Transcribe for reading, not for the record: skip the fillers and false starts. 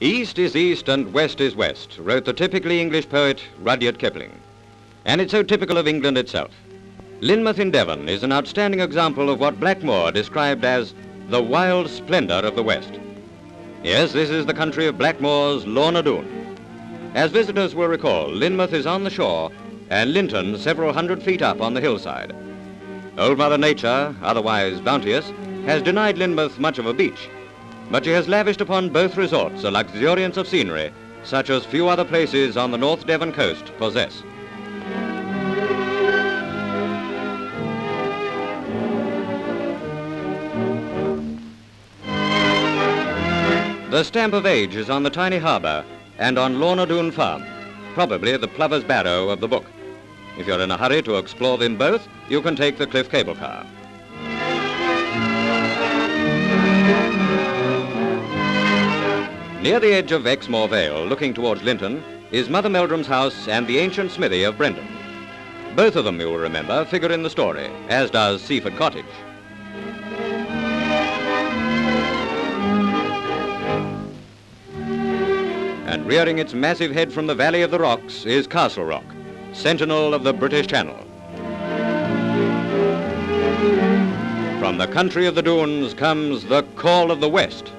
East is east and west is west, wrote the typically English poet Rudyard Kipling. And it's so typical of England itself. Lynmouth in Devon is an outstanding example of what Blackmore described as the wild splendour of the West. Yes, this is the country of Blackmore's Lorna Doone. As visitors will recall, Lynmouth is on the shore and Lynton several hundred feet up on the hillside. Old Mother Nature, otherwise bounteous, has denied Lynmouth much of a beach, but she has lavished upon both resorts a luxuriance of scenery such as few other places on the North Devon coast possess. The stamp of age is on the tiny harbour and on Lorna Doone Farm, probably the Plover's Barrow of the book. If you're in a hurry to explore them both, you can take the Cliff cable car. Near the edge of Exmoor Vale, looking towards Lynton, is Mother Meldrum's house and the ancient smithy of Brendan. Both of them, you'll remember, figure in the story, as does Seaford Cottage. And rearing its massive head from the Valley of the Rocks is Castle Rock, sentinel of the British Channel. From the country of the Doones comes the call of the West.